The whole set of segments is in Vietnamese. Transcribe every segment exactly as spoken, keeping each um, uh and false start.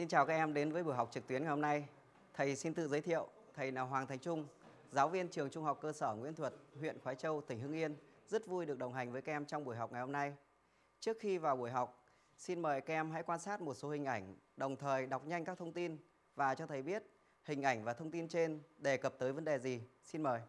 Xin chào các em đến với buổi học trực tuyến ngày hôm nay. Thầy xin tự giới thiệu, thầy là Hoàng Thành Trung, giáo viên trường Trung học cơ sở Nguyễn Thuật, huyện Khoái Châu, tỉnh Hưng Yên. Rất vui được đồng hành với các em trong buổi học ngày hôm nay. Trước khi vào buổi học, xin mời các em hãy quan sát một số hình ảnh, đồng thời đọc nhanh các thông tin và cho thầy biết hình ảnh và thông tin trên đề cập tới vấn đề gì. Xin mời.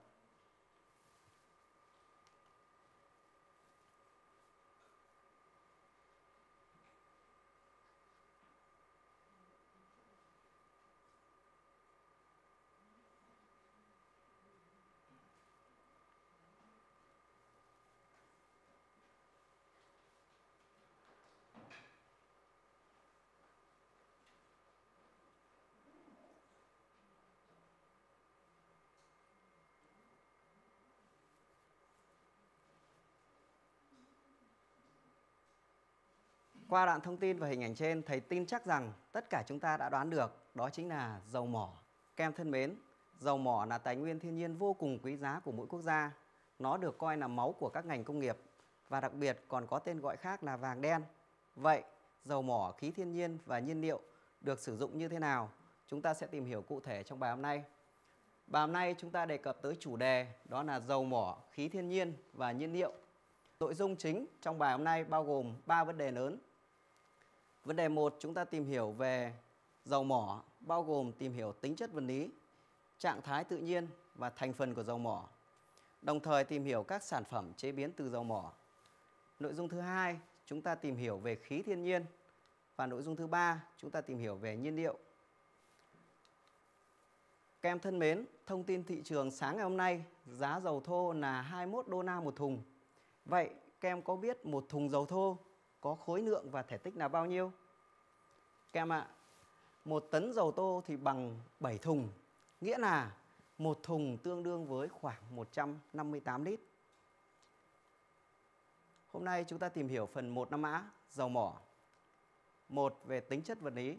Qua đoạn thông tin và hình ảnh trên, thầy tin chắc rằng tất cả chúng ta đã đoán được đó chính là dầu mỏ. Các em thân mến, dầu mỏ là tài nguyên thiên nhiên vô cùng quý giá của mỗi quốc gia. Nó được coi là máu của các ngành công nghiệp và đặc biệt còn có tên gọi khác là vàng đen. Vậy, dầu mỏ, khí thiên nhiên và nhiên liệu được sử dụng như thế nào? Chúng ta sẽ tìm hiểu cụ thể trong bài hôm nay. Bài hôm nay chúng ta đề cập tới chủ đề đó là dầu mỏ, khí thiên nhiên và nhiên liệu. Nội dung chính trong bài hôm nay bao gồm ba vấn đề lớn. Vấn đề một, chúng ta tìm hiểu về dầu mỏ, bao gồm tìm hiểu tính chất vật lý, trạng thái tự nhiên và thành phần của dầu mỏ, đồng thời tìm hiểu các sản phẩm chế biến từ dầu mỏ. Nội dung thứ hai, chúng ta tìm hiểu về khí thiên nhiên và nội dung thứ ba, chúng ta tìm hiểu về nhiên liệu. Các em thân mến, thông tin thị trường sáng ngày hôm nay, giá dầu thô là hai mươi mốt đô la một thùng. Vậy, các em có biết một thùng dầu thô có khối lượng và thể tích là bao nhiêu? Các em ạ, một tấn dầu thô thì bằng bảy thùng, nghĩa là một thùng tương đương với khoảng một trăm năm mươi tám lít. Hôm nay chúng ta tìm hiểu phần một năm A, dầu mỏ. Một về tính chất vật lý.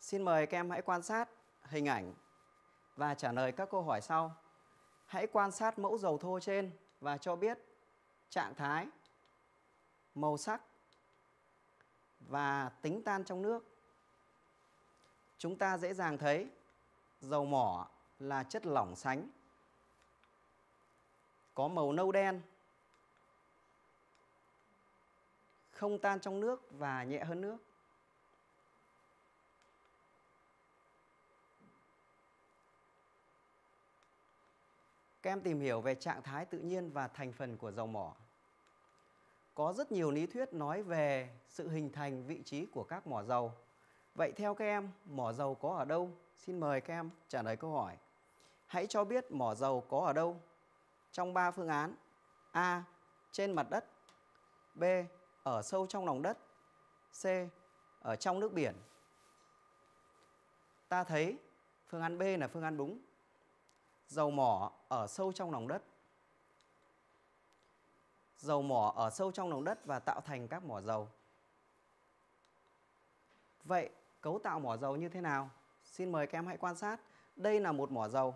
Xin mời các em hãy quan sát hình ảnh và trả lời các câu hỏi sau. Hãy quan sát mẫu dầu thô trên và cho biết trạng thái, màu sắc và tính tan trong nước. Chúng ta dễ dàng thấy dầu mỏ là chất lỏng sánh, có màu nâu đen, không tan trong nước và nhẹ hơn nước. Các em tìm hiểu về trạng thái tự nhiên và thành phần của dầu mỏ. Có rất nhiều lý thuyết nói về sự hình thành vị trí của các mỏ dầu. Vậy theo các em, mỏ dầu có ở đâu? Xin mời các em trả lời câu hỏi. Hãy cho biết mỏ dầu có ở đâu trong ba phương án: A. Trên mặt đất, B. Ở sâu trong lòng đất, C. Ở trong nước biển. Ta thấy phương án B là phương án đúng. Dầu mỏ ở sâu trong lòng đất. Dầu mỏ ở sâu trong lòng đất và tạo thành các mỏ dầu. Vậy cấu tạo mỏ dầu như thế nào? Xin mời các em hãy quan sát. Đây là một mỏ dầu.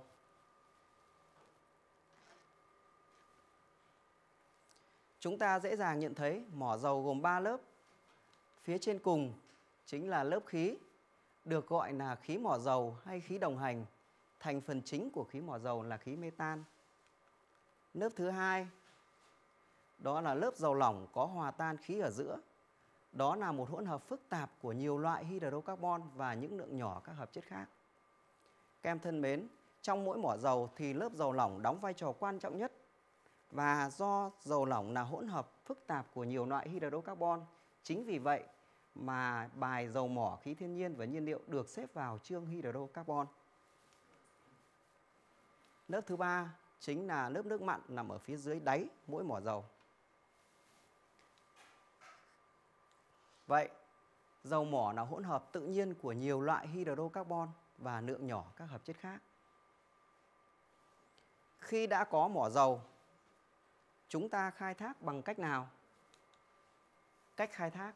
Chúng ta dễ dàng nhận thấy mỏ dầu gồm ba lớp. Phía trên cùng chính là lớp khí, được gọi là khí mỏ dầu hay khí đồng hành. Thành phần chính của khí mỏ dầu là khí metan. Lớp thứ hai, đó là lớp dầu lỏng có hòa tan khí ở giữa. Đó là một hỗn hợp phức tạp của nhiều loại hydrocarbon và những lượng nhỏ các hợp chất khác. Các em thân mến, trong mỗi mỏ dầu thì lớp dầu lỏng đóng vai trò quan trọng nhất. Và do dầu lỏng là hỗn hợp phức tạp của nhiều loại hydrocarbon, chính vì vậy mà bài dầu mỏ, khí thiên nhiên và nhiên liệu được xếp vào chương hydrocarbon. Lớp thứ ba chính là lớp nước mặn nằm ở phía dưới đáy mỗi mỏ dầu. Vậy, dầu mỏ là hỗn hợp tự nhiên của nhiều loại hydrocarbon và lượng nhỏ các hợp chất khác. Khi đã có mỏ dầu, chúng ta khai thác bằng cách nào? Cách khai thác.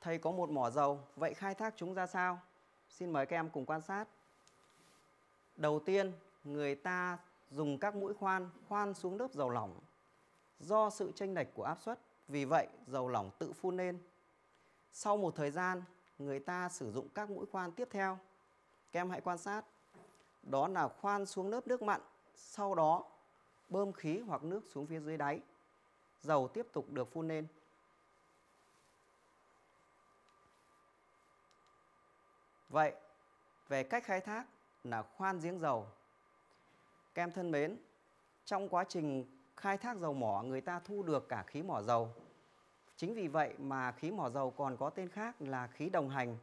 Thầy có một mỏ dầu, vậy khai thác chúng ra sao? Xin mời các em cùng quan sát. Đầu tiên, người ta dùng các mũi khoan khoan xuống lớp dầu lỏng. Do sự chênh lệch của áp suất, Vì vậy, dầu lỏng tự phun lên. Sau một thời gian, người ta sử dụng các mũi khoan tiếp theo. Các em hãy quan sát. Đó là khoan xuống lớp nước mặn, sau đó bơm khí hoặc nước xuống phía dưới đáy. Dầu tiếp tục được phun lên. Vậy, về cách khai thác là khoan giếng dầu. Các em thân mến, trong quá trình khai thác dầu mỏ, người ta thu được cả khí mỏ dầu. Chính vì vậy mà khí mỏ dầu còn có tên khác là khí đồng hành.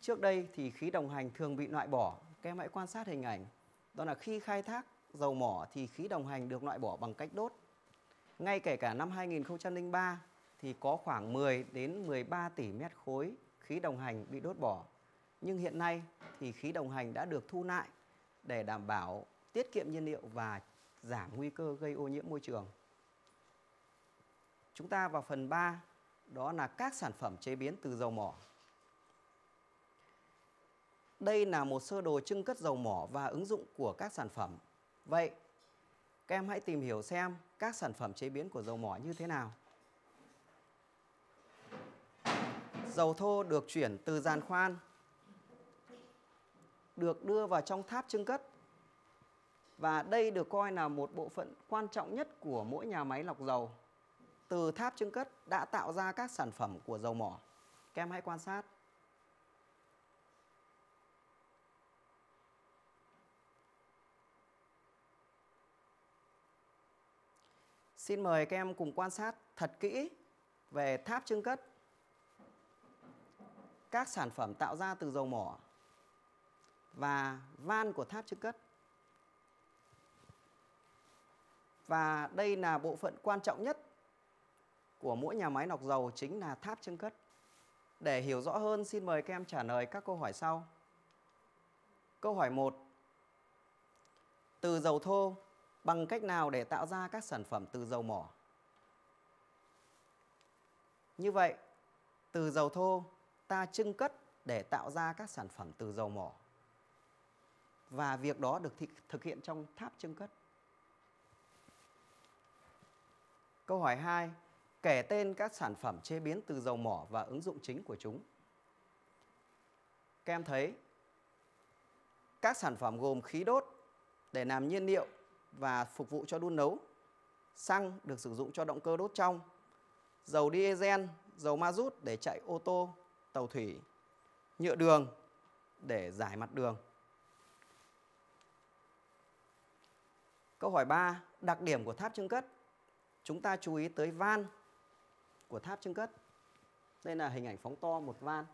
Trước đây thì khí đồng hành thường bị loại bỏ. Các em hãy quan sát hình ảnh. Đó là khi khai thác dầu mỏ thì khí đồng hành được loại bỏ bằng cách đốt. Ngay kể cả năm hai nghìn không trăm lẻ ba thì có khoảng mười đến mười ba tỷ mét khối khí đồng hành bị đốt bỏ. Nhưng hiện nay thì khí đồng hành đã được thu lại để đảm bảo tiết kiệm nhiên liệu và giảm nguy cơ gây ô nhiễm môi trường. Chúng ta vào phần ba, đó là các sản phẩm chế biến từ dầu mỏ. Đây là một sơ đồ trưng cất dầu mỏ và ứng dụng của các sản phẩm. Vậy, các em hãy tìm hiểu xem các sản phẩm chế biến của dầu mỏ như thế nào. Dầu thô được chuyển từ giàn khoan, được đưa vào trong tháp trưng cất. Và đây được coi là một bộ phận quan trọng nhất của mỗi nhà máy lọc dầu. Từ tháp trưng cất đã tạo ra các sản phẩm của dầu mỏ. Các em hãy quan sát. Xin mời các em cùng quan sát thật kỹ về tháp trưng cất, các sản phẩm tạo ra từ dầu mỏ và van của tháp trưng cất. Và đây là bộ phận quan trọng nhất của mỗi nhà máy lọc dầu, chính là tháp trưng cất. Để hiểu rõ hơn, xin mời các em trả lời các câu hỏi sau. Câu hỏi một. Từ dầu thô, bằng cách nào để tạo ra các sản phẩm từ dầu mỏ? Như vậy, từ dầu thô ta trưng cất để tạo ra các sản phẩm từ dầu mỏ. Và việc đó được thực hiện trong tháp trưng cất. Câu hỏi hai. Kể tên các sản phẩm chế biến từ dầu mỏ và ứng dụng chính của chúng. Các em thấy, các sản phẩm gồm khí đốt để làm nhiên liệu và phục vụ cho đun nấu, xăng được sử dụng cho động cơ đốt trong, dầu diesel, dầu ma rút để chạy ô tô, tàu thủy, nhựa đường để rải mặt đường. Câu hỏi ba. Đặc điểm của tháp trưng cất. Chúng ta chú ý tới van của tháp trưng cất. Đây là hình ảnh phóng to một van.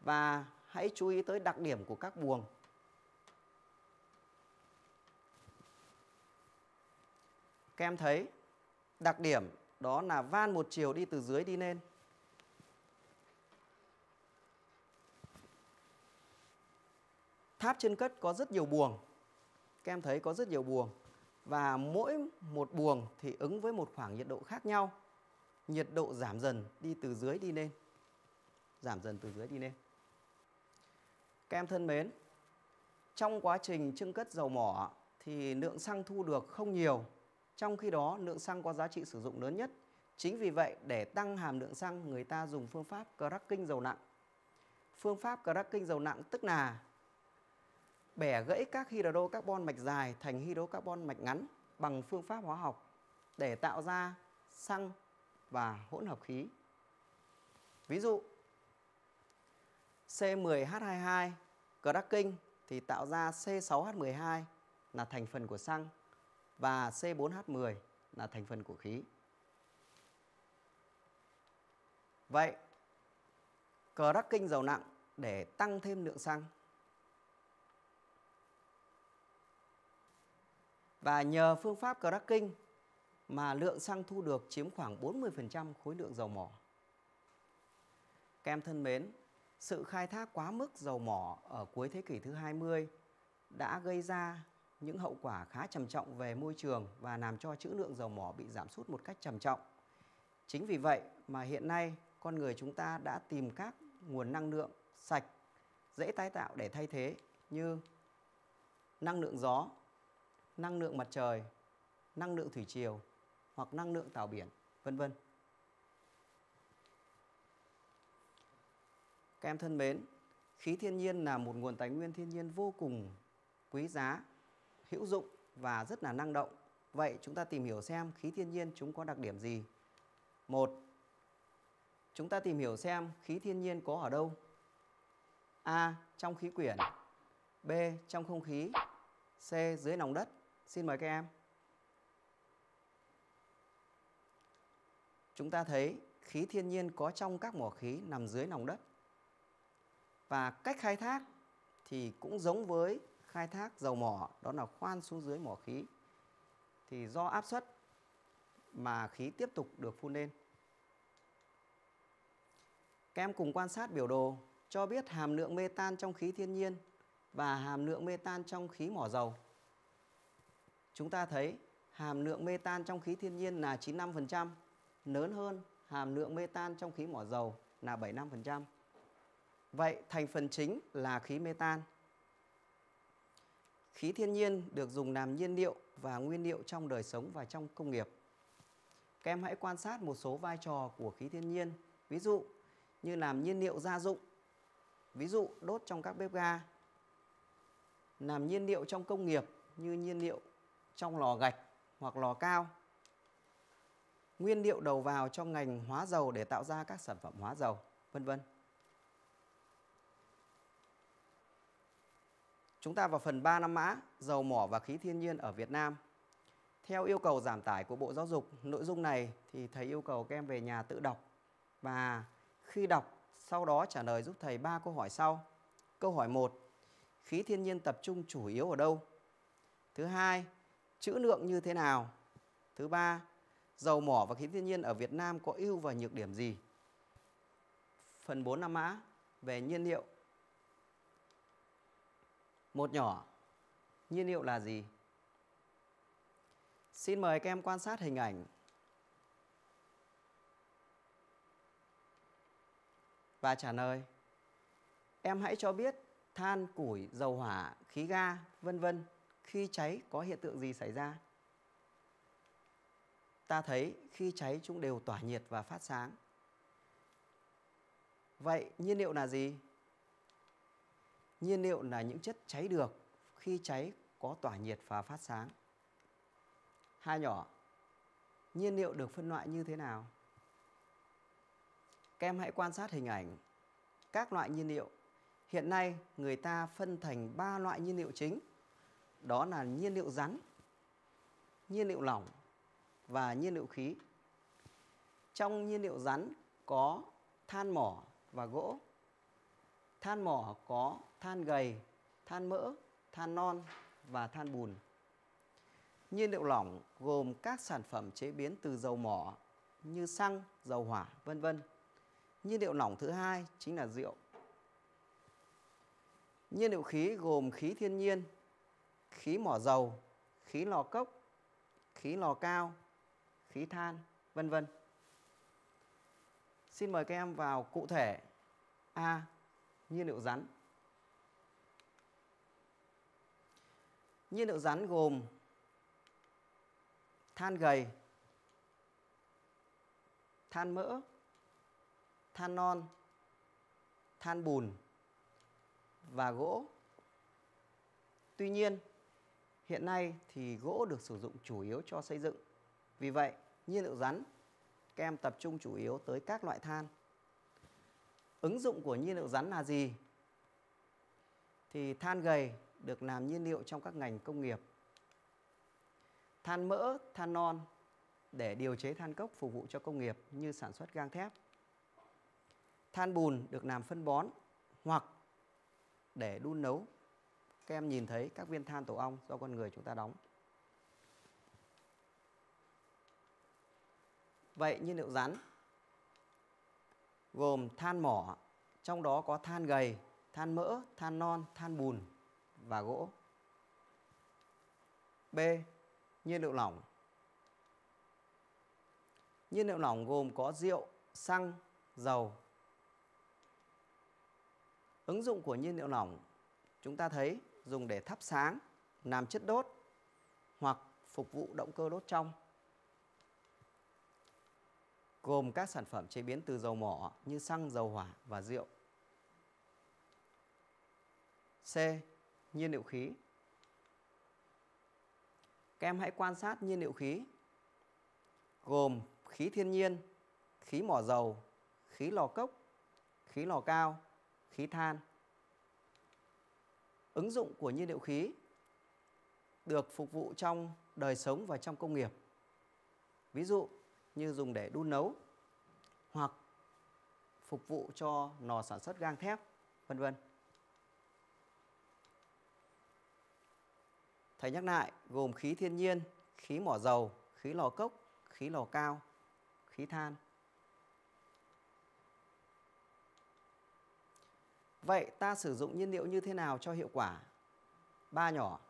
Và hãy chú ý tới đặc điểm của các buồng. Các em thấy đặc điểm đó là van một chiều đi từ dưới đi lên. Tháp trưng cất có rất nhiều buồng. Các em thấy có rất nhiều buồng. Và mỗi một buồng thì ứng với một khoảng nhiệt độ khác nhau. Nhiệt độ giảm dần đi từ dưới đi lên. Giảm dần từ dưới đi lên. Các em thân mến, trong quá trình trưng cất dầu mỏ thì lượng xăng thu được không nhiều. Trong khi đó, lượng xăng có giá trị sử dụng lớn nhất. Chính vì vậy, để tăng hàm lượng xăng, người ta dùng phương pháp cracking dầu nặng. Phương pháp cracking dầu nặng tức là bẻ gãy các hydrocarbon mạch dài thành hydrocarbon mạch ngắn bằng phương pháp hóa học để tạo ra xăng và hỗn hợp khí. Ví dụ, C mười H hai hai cracking thì tạo ra C sáu H mười hai là thành phần của xăng và C bốn H mười là thành phần của khí. Vậy, cracking dầu nặng để tăng thêm lượng xăng. Và nhờ phương pháp cracking mà lượng xăng thu được chiếm khoảng bốn mươi phần trăm khối lượng dầu mỏ. Các em thân mến, sự khai thác quá mức dầu mỏ ở cuối thế kỷ thứ hai mươi đã gây ra những hậu quả khá trầm trọng về môi trường và làm cho trữ lượng dầu mỏ bị giảm sút một cách trầm trọng. Chính vì vậy mà hiện nay con người chúng ta đã tìm các nguồn năng lượng sạch, dễ tái tạo để thay thế như năng lượng gió, năng lượng mặt trời, năng lượng thủy triều, hoặc năng lượng tàu biển, vân vân. Các em thân mến, khí thiên nhiên là một nguồn tài nguyên thiên nhiên vô cùng quý giá, hữu dụng và rất là năng động. Vậy chúng ta tìm hiểu xem khí thiên nhiên chúng có đặc điểm gì. Một, chúng ta tìm hiểu xem khí thiên nhiên có ở đâu. A. Trong khí quyển. B. Trong không khí. C. Dưới lòng đất. Xin mời các em. Chúng ta thấy khí thiên nhiên có trong các mỏ khí nằm dưới lòng đất. Và cách khai thác thì cũng giống với khai thác dầu mỏ, đó là khoan xuống dưới mỏ khí. Thì do áp suất mà khí tiếp tục được phun lên. Các em cùng quan sát biểu đồ cho biết hàm lượng metan trong khí thiên nhiên và hàm lượng metan trong khí mỏ dầu. Chúng ta thấy hàm lượng metan trong khí thiên nhiên là chín mươi lăm phần trăm, lớn hơn hàm lượng metan trong khí mỏ dầu là bảy mươi lăm phần trăm. Vậy thành phần chính là khí metan. Khí thiên nhiên được dùng làm nhiên liệu và nguyên liệu trong đời sống và trong công nghiệp. Các em hãy quan sát một số vai trò của khí thiên nhiên, ví dụ như làm nhiên liệu gia dụng, ví dụ đốt trong các bếp ga, làm nhiên liệu trong công nghiệp như nhiên liệu trong lò gạch hoặc lò cao, nguyên liệu đầu vào cho ngành hóa dầu để tạo ra các sản phẩm hóa dầu, vân vân. Chúng ta vào phần ba năm mã, dầu mỏ và khí thiên nhiên ở Việt Nam. Theo yêu cầu giảm tải của Bộ Giáo dục, nội dung này thì thầy yêu cầu các em về nhà tự đọc. Và khi đọc, sau đó trả lời giúp thầy ba câu hỏi sau. Câu hỏi một, khí thiên nhiên tập trung chủ yếu ở đâu? Thứ hai, trữ lượng như thế nào? Thứ ba, dầu mỏ và khí thiên nhiên ở Việt Nam có ưu và nhược điểm gì? Phần bốn năm mã về nhiên liệu. Một nhỏ, nhiên liệu là gì? Xin mời các em quan sát hình ảnh. Và trả lời. Em hãy cho biết than, củi, dầu hỏa, khí ga, vân vân khi cháy có hiện tượng gì xảy ra? Ta thấy khi cháy chúng đều tỏa nhiệt và phát sáng. Vậy nhiên liệu là gì? Nhiên liệu là những chất cháy được, khi cháy có tỏa nhiệt và phát sáng. Hai nhỏ, nhiên liệu được phân loại như thế nào? Các em hãy quan sát hình ảnh các loại nhiên liệu. Hiện nay người ta phân thành ba loại nhiên liệu chính. Đó là nhiên liệu rắn, nhiên liệu lỏng và nhiên liệu khí. Trong nhiên liệu rắn có than mỏ và gỗ. Than mỏ có than gầy, than mỡ, than non và than bùn. Nhiên liệu lỏng gồm các sản phẩm chế biến từ dầu mỏ như xăng, dầu hỏa, vân vân. Nhiên liệu lỏng thứ hai chính là rượu. Nhiên liệu khí gồm khí thiên nhiên, khí mỏ dầu, khí lò cốc, khí lò cao, khí than, vân vân. Xin mời các em vào cụ thể. A. Nhiên liệu rắn. Nhiên liệu rắn gồm than gầy, than mỡ, than non, than bùn và gỗ. Tuy nhiên, hiện nay thì gỗ được sử dụng chủ yếu cho xây dựng. Vì vậy, nhiên liệu rắn các em tập trung chủ yếu tới các loại than. Ứng dụng của nhiên liệu rắn là gì? Thì than gầy được làm nhiên liệu trong các ngành công nghiệp. Than mỡ, than non để điều chế than cốc phục vụ cho công nghiệp như sản xuất gang thép. Than bùn được làm phân bón hoặc để đun nấu. Các em nhìn thấy các viên than tổ ong do con người chúng ta đóng. Vậy nhiên liệu rắn gồm than mỏ, trong đó có than gầy, than mỡ, than non, than bùn và gỗ. B. Nhiên liệu lỏng. Nhiên liệu lỏng gồm có rượu, xăng, dầu. Ứng dụng của nhiên liệu lỏng chúng ta thấy dùng để thắp sáng, làm chất đốt hoặc phục vụ động cơ đốt trong. gồm các sản phẩm chế biến từ dầu mỏ như xăng, dầu hỏa và rượu. C. Nhiên liệu khí. Các em hãy quan sát nhiên liệu khí, gồm khí thiên nhiên, khí mỏ dầu, khí lò cốc, khí lò cao, khí than. Ứng dụng của nhiên liệu khí được phục vụ trong đời sống và trong công nghiệp. Ví dụ như dùng để đun nấu hoặc phục vụ cho lò sản xuất gang thép, vân vân. Thầy nhắc lại, gồm khí thiên nhiên, khí mỏ dầu, khí lò cốc, khí lò cao, khí than. Vậy ta sử dụng nhiên liệu như thế nào cho hiệu quả? Ba nhỏ,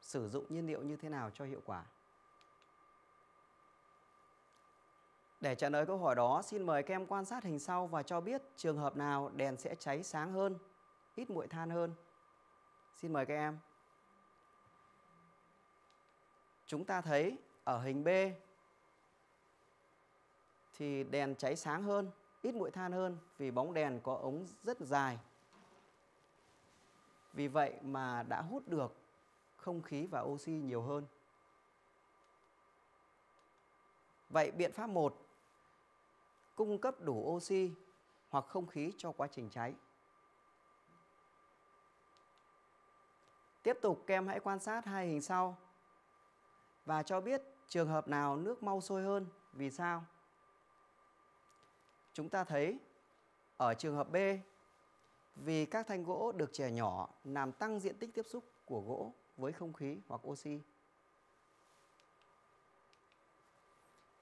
sử dụng nhiên liệu như thế nào cho hiệu quả? Để trả lời câu hỏi đó, xin mời các em quan sát hình sau và cho biết trường hợp nào đèn sẽ cháy sáng hơn, ít muội than hơn. Xin mời các em. Chúng ta thấy ở hình B thì đèn cháy sáng hơn, ít muội than hơn vì bóng đèn có ống rất dài. Vì vậy mà đã hút được không khí và oxy nhiều hơn. Vậy biện pháp một, cung cấp đủ oxy hoặc không khí cho quá trình cháy. Tiếp tục, các em hãy quan sát hai hình sau và cho biết trường hợp nào nước mau sôi hơn, vì sao? Chúng ta thấy ở trường hợp B, vì các thanh gỗ được chẻ nhỏ làm tăng diện tích tiếp xúc của gỗ với không khí hoặc oxy.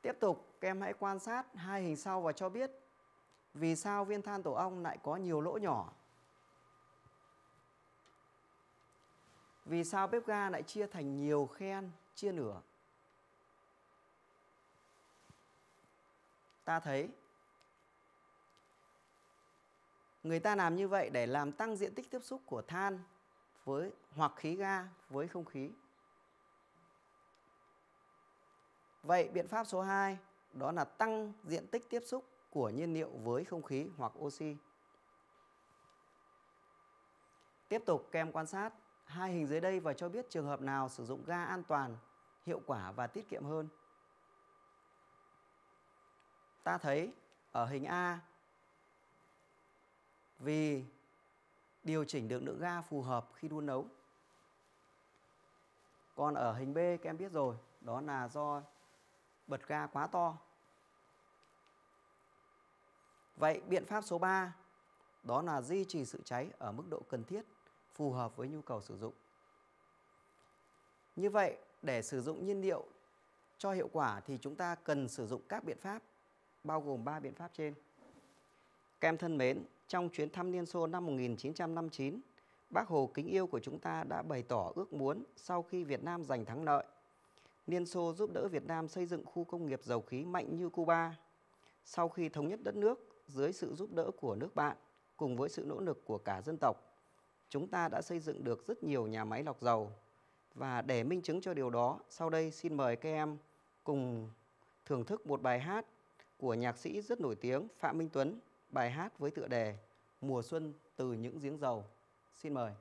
Tiếp tục, các em hãy quan sát hai hình sau và cho biết vì sao viên than tổ ong lại có nhiều lỗ nhỏ. Vì sao bếp ga lại chia thành nhiều khe, chia nửa? Ta thấy người ta làm như vậy để làm tăng diện tích tiếp xúc của than với hoặc khí ga với không khí. Vậy biện pháp số hai đó là tăng diện tích tiếp xúc của nhiên liệu với không khí hoặc oxy. Tiếp tục, các em quan sát hai hình dưới đây và cho biết trường hợp nào sử dụng ga an toàn, hiệu quả và tiết kiệm hơn. Ta thấy ở hình A, vì điều chỉnh được lượng ga phù hợp khi đun nấu. Còn ở hình B, các em biết rồi, đó là do bật ga quá to. Vậy biện pháp số ba đó là duy trì sự cháy ở mức độ cần thiết, phù hợp với nhu cầu sử dụng. Như vậy, để sử dụng nhiên liệu cho hiệu quả thì chúng ta cần sử dụng các biện pháp, bao gồm ba biện pháp trên. Các em thân mến, trong chuyến thăm Liên Xô năm một nghìn chín trăm năm mươi chín, Bác Hồ kính yêu của chúng ta đã bày tỏ ước muốn sau khi Việt Nam giành thắng lợi, Liên Xô giúp đỡ Việt Nam xây dựng khu công nghiệp dầu khí mạnh như Cuba. Sau khi thống nhất đất nước, dưới sự giúp đỡ của nước bạn, cùng với sự nỗ lực của cả dân tộc, chúng ta đã xây dựng được rất nhiều nhà máy lọc dầu. Và để minh chứng cho điều đó, sau đây xin mời các em cùng thưởng thức một bài hát của nhạc sĩ rất nổi tiếng Phạm Minh Tuấn, bài hát với tựa đề Mùa Xuân Từ Những Giếng Dầu. Xin mời.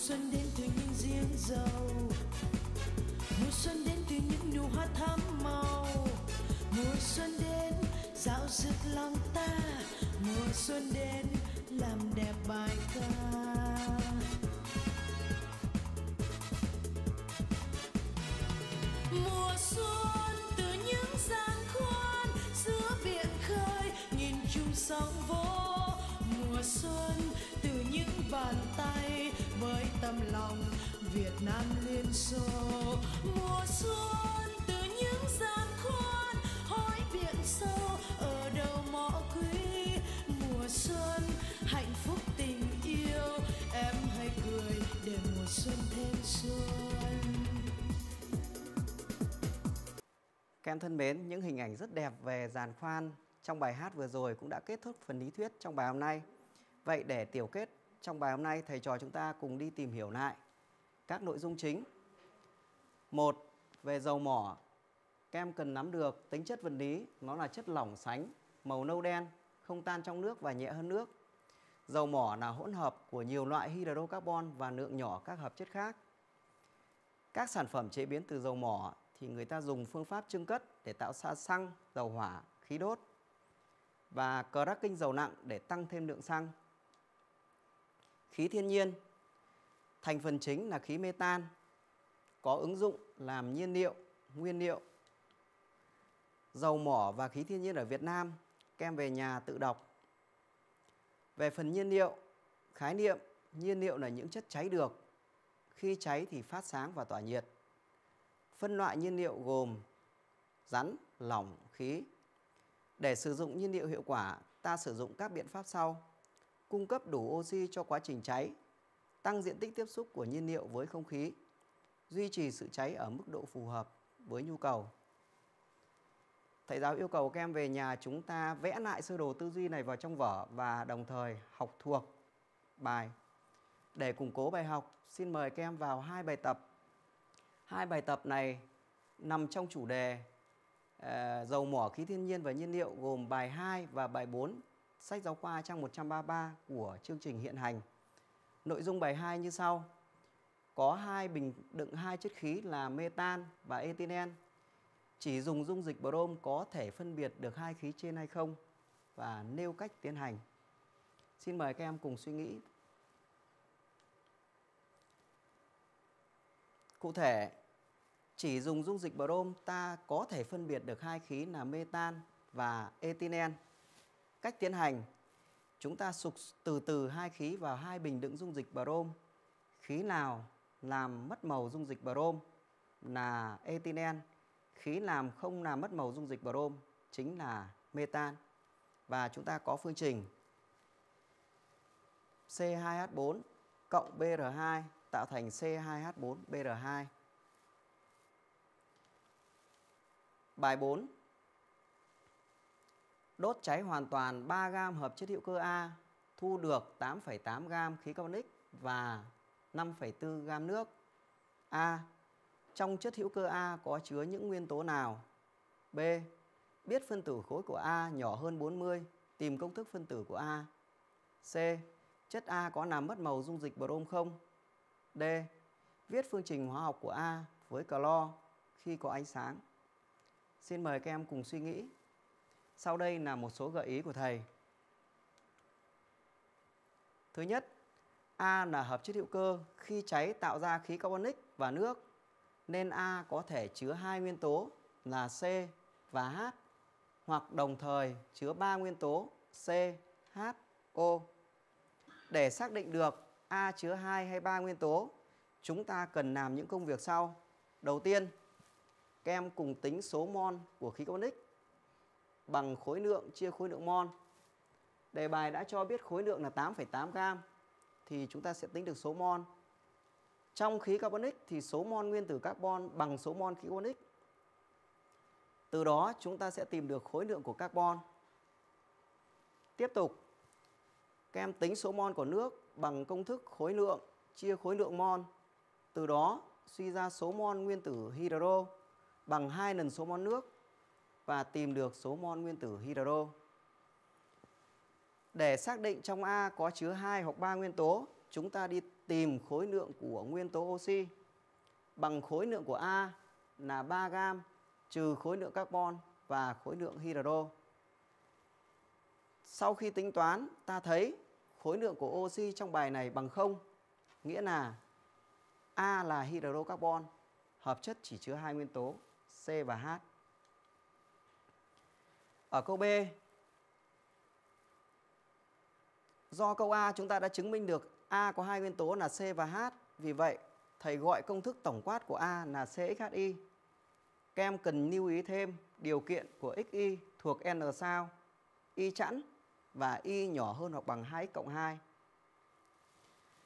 Xuân đến từ những giếng dầu, mùa xuân đến từ những nụ hoa thắm màu, mùa xuân đến dạo rực lòng ta, mùa xuân đến làm đẹp bài ca. Mùa xuân từ những giang khoan giữa biển khơi, nhìn chung sóng vỗ, mùa xuân lòng Việt Nam Liên Xô. Mùa xuân từ những gian khôn hỏi biển sâu ở đâu mỏ quý. Mùa xuân hạnh phúc tình yêu, em hãy cười để mùa xuân thêm xuân. Các em thân mến, những hình ảnh rất đẹp về giàn khoan trong bài hát vừa rồi cũng đã kết thúc phần lý thuyết trong bài hôm nay. Vậy để tiểu kết trong bài hôm nay, thầy trò chúng ta cùng đi tìm hiểu lại các nội dung chính. Một, về dầu mỏ, các em cần nắm được tính chất vật lý, nó là chất lỏng sánh, màu nâu đen, không tan trong nước và nhẹ hơn nước. Dầu mỏ là hỗn hợp của nhiều loại hydrocarbon và lượng nhỏ các hợp chất khác. Các sản phẩm chế biến từ dầu mỏ thì người ta dùng phương pháp chưng cất để tạo ra xăng, dầu hỏa, khí đốt và cracking dầu nặng để tăng thêm lượng xăng. Khí thiên nhiên, thành phần chính là khí metan, có ứng dụng làm nhiên liệu, nguyên liệu. Dầu mỏ và khí thiên nhiên ở Việt Nam, các em về nhà tự đọc. Về phần nhiên liệu, khái niệm nhiên liệu là những chất cháy được, khi cháy thì phát sáng và tỏa nhiệt. Phân loại nhiên liệu gồm rắn, lỏng, khí. Để sử dụng nhiên liệu hiệu quả, ta sử dụng các biện pháp sau: cung cấp đủ oxy cho quá trình cháy, tăng diện tích tiếp xúc của nhiên liệu với không khí, duy trì sự cháy ở mức độ phù hợp với nhu cầu. Thầy giáo yêu cầu các em về nhà chúng ta vẽ lại sơ đồ tư duy này vào trong vở và đồng thời học thuộc bài. Để củng cố bài học, xin mời các em vào hai bài tập. Hai bài tập này nằm trong chủ đề uh, dầu mỏ, khí thiên nhiên và nhiên liệu, gồm bài hai và bài bốn sách giáo khoa trang một trăm ba mươi ba của chương trình hiện hành. Nội dung bài hai như sau: có hai bình đựng hai chất khí là metan và ethylene. Chỉ dùng dung dịch brom có thể phân biệt được hai khí trên hay không và nêu cách tiến hành. Xin mời các em cùng suy nghĩ. Cụ thể, chỉ dùng dung dịch brom ta có thể phân biệt được hai khí là metan và ethylene. Cách tiến hành, chúng ta sục từ từ hai khí vào hai bình đựng dung dịch brom. Khí nào làm mất màu dung dịch brom là ethylene, khí làm không làm mất màu dung dịch brom chính là metan. Và chúng ta có phương trình C hai H bốn cộng B R hai tạo thành C hai H bốn B R hai. Bài bốn. Đốt cháy hoàn toàn ba gam hợp chất hữu cơ A, thu được tám phẩy tám gam khí carbonic và năm phẩy bốn gam nước. A. Trong chất hữu cơ A có chứa những nguyên tố nào? B. Biết phân tử khối của A nhỏ hơn bốn mươi, tìm công thức phân tử của A. C. Chất A có làm mất màu dung dịch brom không? D. Viết phương trình hóa học của A với clo khi có ánh sáng. Xin mời các em cùng suy nghĩ. Sau đây là một số gợi ý của thầy. Thứ nhất, A là hợp chất hữu cơ, khi cháy tạo ra khí carbonic và nước, nên A có thể chứa hai nguyên tố là C và H, hoặc đồng thời chứa ba nguyên tố C, H, O. Để xác định được A chứa hai hay ba nguyên tố, chúng ta cần làm những công việc sau. Đầu tiên, các em cùng tính số mol của khí carbonic bằng khối lượng chia khối lượng mol. Đề bài đã cho biết khối lượng là tám phẩy tám gam, thì chúng ta sẽ tính được số mol. Trong khí carbonic thì số mol nguyên tử carbon bằng số mol khí carbonic. Từ đó chúng ta sẽ tìm được khối lượng của carbon. Tiếp tục, các em tính số mol của nước bằng công thức khối lượng chia khối lượng mol. Từ đó suy ra số mol nguyên tử hydro bằng hai lần số mol nước và tìm được số mol nguyên tử hydro. Để xác định trong A có chứa hai hoặc ba nguyên tố, chúng ta đi tìm khối lượng của nguyên tố oxy bằng khối lượng của A là ba gam trừ khối lượng carbon và khối lượng hydro. Sau khi tính toán, ta thấy khối lượng của oxy trong bài này bằng không, nghĩa là A là hydrocarbon, hợp chất chỉ chứa hai nguyên tố C và H. Ở câu B, do câu A chúng ta đã chứng minh được A có hai nguyên tố là C và H, Vì vậy, thầy gọi công thức tổng quát của A là xê ích hát i. Các em cần lưu ý thêm điều kiện của xy thuộc n sao, y chẵn và y nhỏ hơn hoặc bằng hai x cộng hai.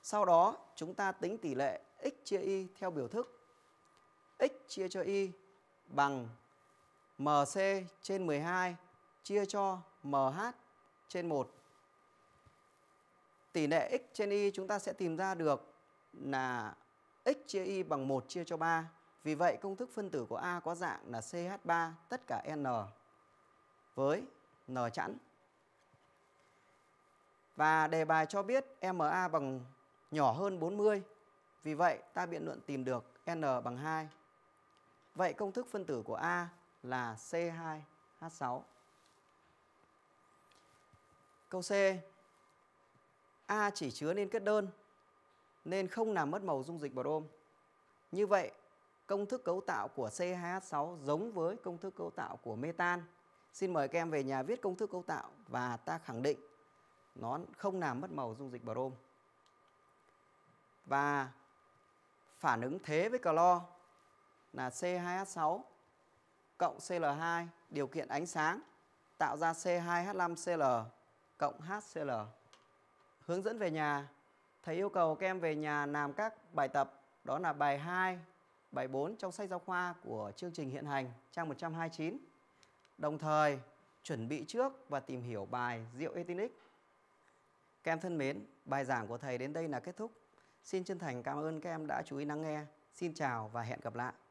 Sau đó, chúng ta tính tỷ lệ x chia y theo biểu thức x chia cho y bằng mc trên mười hai chia cho mh trên một. Tỷ lệ x trên y chúng ta sẽ tìm ra được là x chia y bằng một chia cho ba. Vì vậy, công thức phân tử của A có dạng là xê hát ba tất cả n với n chẵn. Và đề bài cho biết em a bằng nhỏ hơn bốn mươi. Vì vậy, ta biện luận tìm được n bằng hai. Vậy, công thức phân tử của A là xê hai hát sáu. Câu C. A chỉ chứa nên kết đơn, nên không làm mất màu dung dịch brom. Như vậy, công thức cấu tạo của xê hai hát sáu giống với công thức cấu tạo của metan. Xin mời các em về nhà viết công thức cấu tạo và ta khẳng định nó không làm mất màu dung dịch brom. Và phản ứng thế với clo là xê hai hát sáu cộng xê lờ hai, điều kiện ánh sáng tạo ra xê hai hát năm xê lờ cộng hát xê lờ. Hướng dẫn về nhà, thầy yêu cầu các em về nhà làm các bài tập, đó là bài hai, bài bốn trong sách giáo khoa của chương trình hiện hành trang một trăm hai mươi chín. Đồng thời, chuẩn bị trước và tìm hiểu bài rượu etinic. Các em thân mến, bài giảng của thầy đến đây là kết thúc. Xin chân thành cảm ơn các em đã chú ý lắng nghe. Xin chào và hẹn gặp lại.